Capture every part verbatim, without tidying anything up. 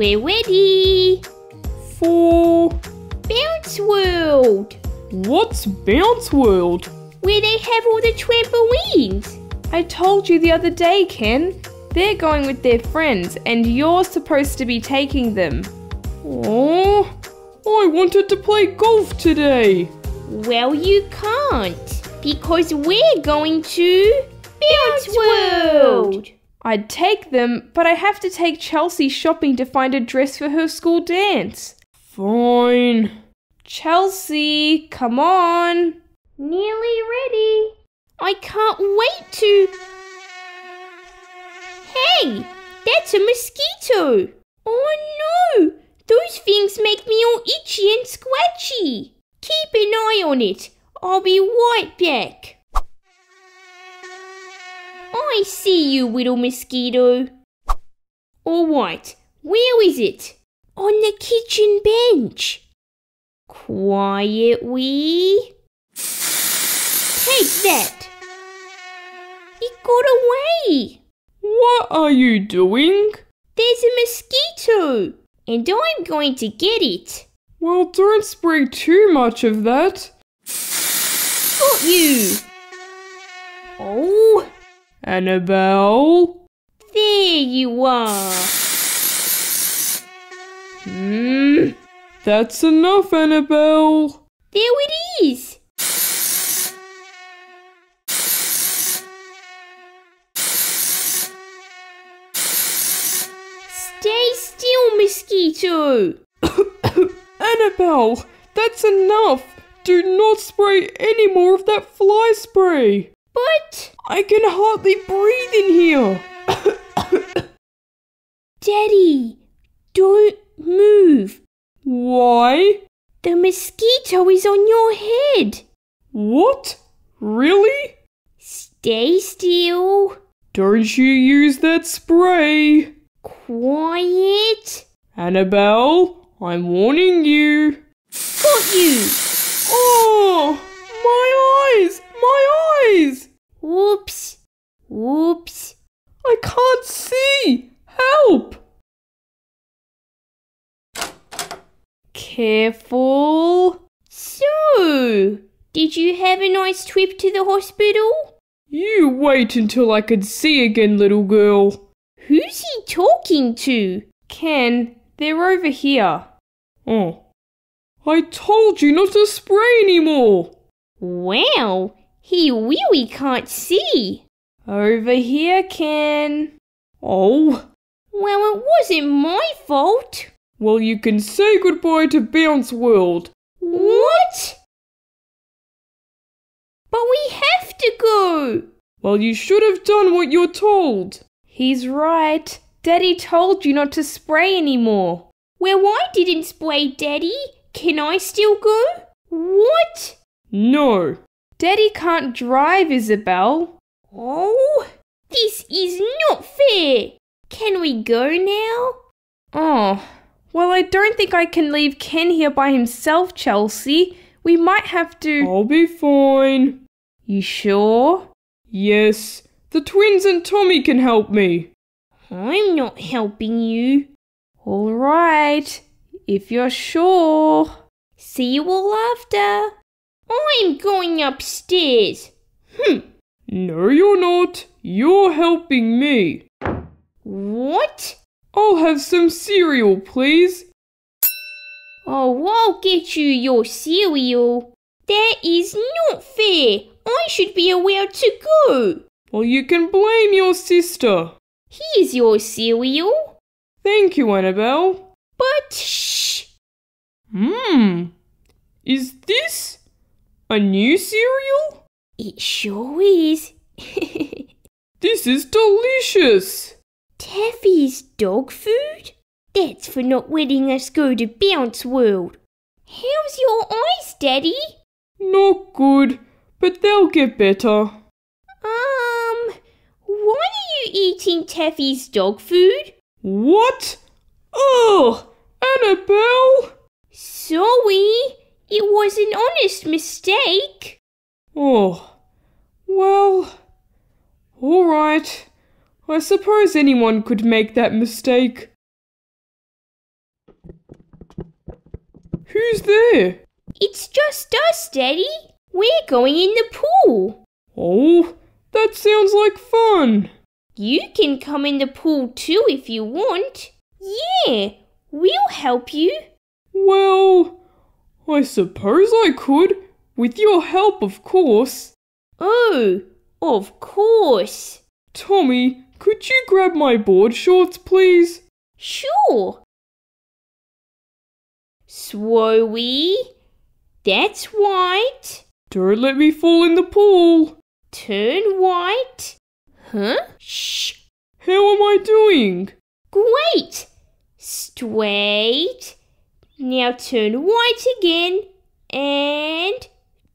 We're ready for Bounce World. What's Bounce World? Where they have all the trampolines. I told you the other day, Ken. They're going with their friends and you're supposed to be taking them. Oh, I wanted to play golf today. Well, you can't because we're going to Bounce World. I'd take them, but I have to take Chelsea shopping to find a dress for her school dance. Fine. Chelsea, come on. Nearly ready. I can't wait to... Hey, that's a mosquito. Oh no, those things make me all itchy and scratchy. Keep an eye on it. I'll be right back. I see you, little mosquito. All right, where is it? On the kitchen bench. Quietly. Take that. It got away. What are you doing? There's a mosquito, and I'm going to get it. Well, don't spray too much of that. Got you. Oh. Annabelle? There you are. Hmm. That's enough, Annabelle. There it is. Stay still, mosquito. Annabelle, that's enough. Do not spray any more of that fly spray. But... I can hardly breathe in here. Daddy, don't move. Why? The mosquito is on your head. What? Really? Stay still. Don't you use that spray. Quiet. Annabelle, I'm warning you. Got you. Oh, my eyes, my eyes. Oops. Oops. I can't see. Help. Careful. So, did you have a nice trip to the hospital? You wait until I can see again, little girl. Who's he talking to? Ken, they're over here. Oh. I told you not to spray anymore. Well, he really can't see. Over here, Ken. Oh. Well, it wasn't my fault. Well, you can say goodbye to Bounce World. What? But we have to go. Well, you should have done what you're told. He's right. Daddy told you not to spray anymore. Well, I didn't spray, Daddy. Can I still go? What? No. Daddy can't drive, Isabel. Oh, this is not fair. Can we go now? Oh, well, I don't think I can leave Ken here by himself, Chelsea. We might have to... I'll be fine. You sure? Yes, the twins and Tommy can help me. I'm not helping you. All right, if you're sure. See you all after. I'm going upstairs. Hm. No, you're not. You're helping me. What? I'll have some cereal, please. Oh, I'll get you your cereal. That is not fair. I should be allowed to go. Well, you can blame your sister. Here's your cereal. Thank you, Annabelle. But shh. Hmm. Is this... a new cereal? It sure is. This is delicious. Taffy's dog food? That's for not letting us go to Bounce World. How's your eyes, Daddy? Not good, but they'll get better. Um, why are you eating Taffy's dog food? What? Oh, Annabelle! Sorry. It was an honest mistake. Oh, well, all right. I suppose anyone could make that mistake. Who's there? It's just us, Daddy. We're going in the pool. Oh, that sounds like fun. You can come in the pool too if you want. Yeah, we'll help you. Well, I suppose I could. With your help, of course. Oh, of course. Tommy, could you grab my board shorts, please? Sure. Swoey, that's white. Don't let me fall in the pool. Turn white. Huh? Shh. How am I doing? Great. Straight. Now turn white again. And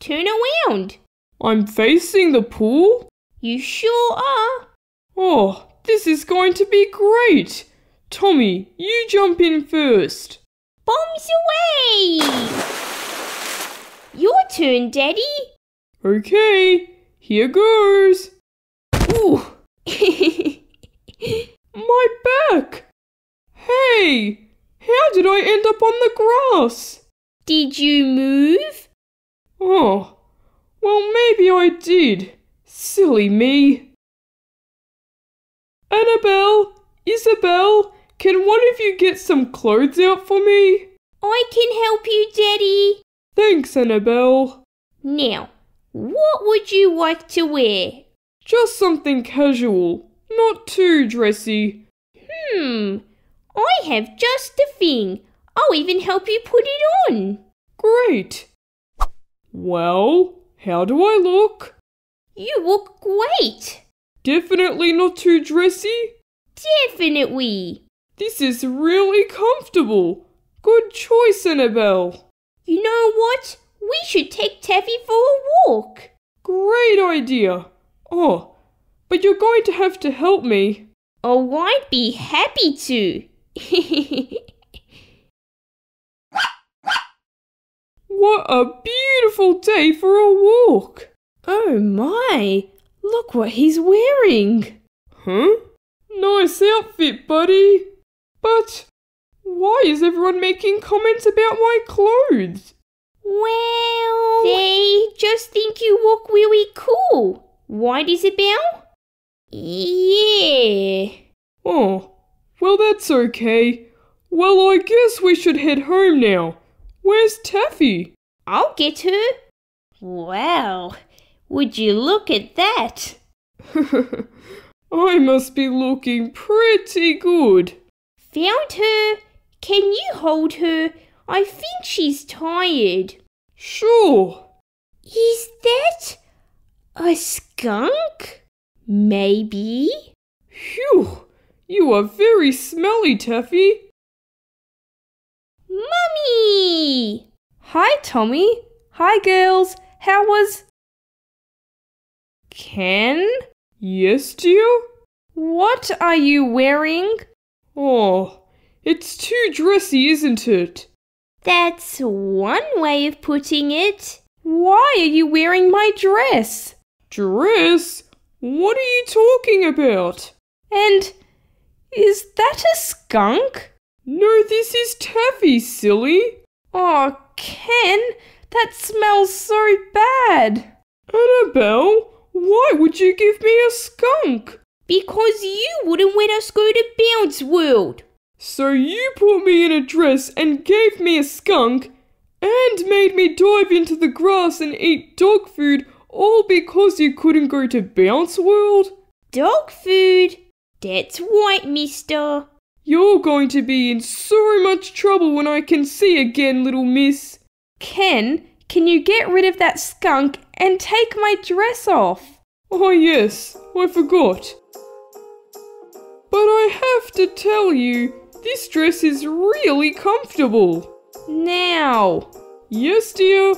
turn around. I'm facing the pool? You sure are. Oh, this is going to be great. Tommy, you jump in first. Bombs away! Your turn, Daddy. Okay, here goes. Ooh. My back! Hey, how did I end up on the grass? Did you move? Oh, well maybe I did. Silly me. Annabelle, Isabel, can one of you get some clothes out for me? I can help you, Daddy. Thanks, Annabelle. Now, what would you like to wear? Just something casual, not too dressy. Hmm, I have just the thing. I'll even help you put it on. Great. Well, how do I look? You look great. Definitely not too dressy? Definitely. This is really comfortable. Good choice, Annabelle. You know what? We should take Taffy for a walk. Great idea. Oh, but you're going to have to help me. Oh, I'd be happy to. What a beautiful day for a walk. Oh my, look what he's wearing. Huh? Nice outfit, buddy. But why is everyone making comments about my clothes? Well, they just think you look really cool. Right, Isabel? Yeah. Oh, well that's okay. Well, I guess we should head home now. Where's Taffy? I'll get her. Wow, would you look at that? I must be looking pretty good. Found her. Can you hold her? I think she's tired. Sure. Is that a skunk? Maybe. Phew! You are very smelly, Taffy. Mummy! Hi, Tommy. Hi, girls. How was... Ken? Yes, dear? What are you wearing? Oh, it's too dressy, isn't it? That's one way of putting it. Why are you wearing my dress? Dress? What are you talking about? And is that a skunk? No, this is Taffy, silly. Oh, Ken, that smells so bad. Annabelle, why would you give me a skunk? Because you wouldn't let us go to Bounce World. So you put me in a dress and gave me a skunk and made me dive into the grass and eat dog food. All because you couldn't go to Bounce World? Dog food? That's right, mister. You're going to be in so much trouble when I can see again, little miss. Ken, can you get rid of that skunk and take my dress off? Oh yes, I forgot. But I have to tell you, this dress is really comfortable. Now. Yes, dear.